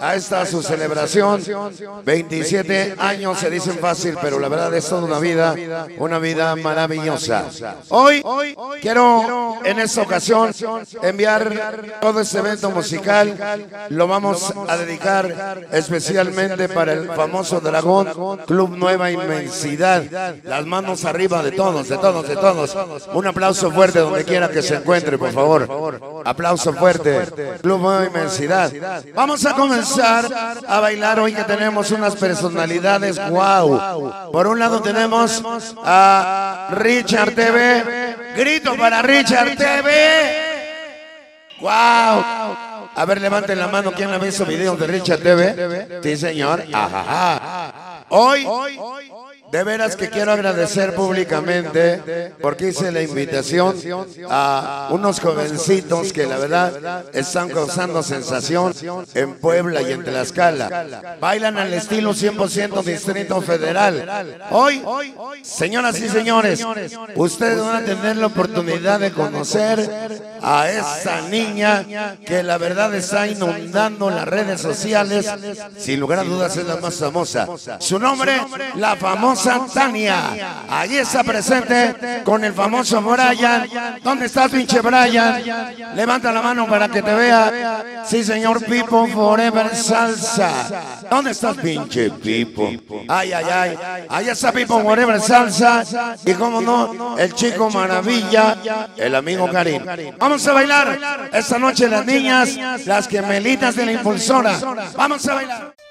a esta su celebración. 27 años se dicen fácil, pero la verdad es toda una vida maravillosa. Hoy quiero en esta ocasión enviar todo este evento musical. Lo vamos a dedicar especialmente para el famoso dragón Club Nueva Inmensidad. Las manos arriba de todos, de todos, de todos. Un aplauso fuerte donde quiera que se encuentre, por favor. Aplauso fuerte, Club Nueva Inmensidad. Vamos a comenzar a bailar hoy, que tenemos unas personalidades wow. Por un lado tenemos a Richard TV. Grito para Richard TV. Wow. A ver, levanten la mano quien ha visto videos de Richard TV. Sí, señor. Ajá. Hoy de veras que quiero agradecer públicamente porque hice la invitación a unos jovencitos que la verdad están causando sensación en Puebla y en Tlaxcala. Bailan al estilo 100% Distrito Federal. Hoy, señoras y señores, ustedes van a tener la oportunidad de conocer a esa niña que la verdad está inundando las redes sociales. Sin lugar a dudas es la más famosa. Su nombre, la famosa Tania. Allí está presente con el famoso Brian. ¿Dónde estás, pinche Brian? Levanta la mano para que te vea. Sí, señor. Pipo Forever Salsa. ¿Dónde estás, pinche Pipo? Ay, ay, ay. Allá está Pipo Forever Salsa. Y cómo no, el chico maravilla, el amigo Karim. Vamos a bailar esta noche las niñas, las gemelitas de la impulsora. Vamos a bailar.